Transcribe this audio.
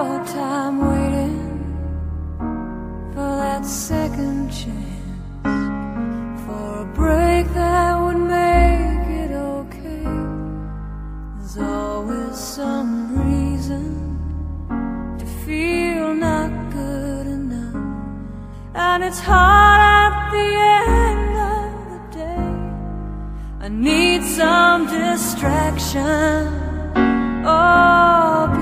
all time waiting for that second chance, for a break that would make it okay. There's always some reason to feel not good enough, and it's hard at the end of the day. I need some distraction. Oh,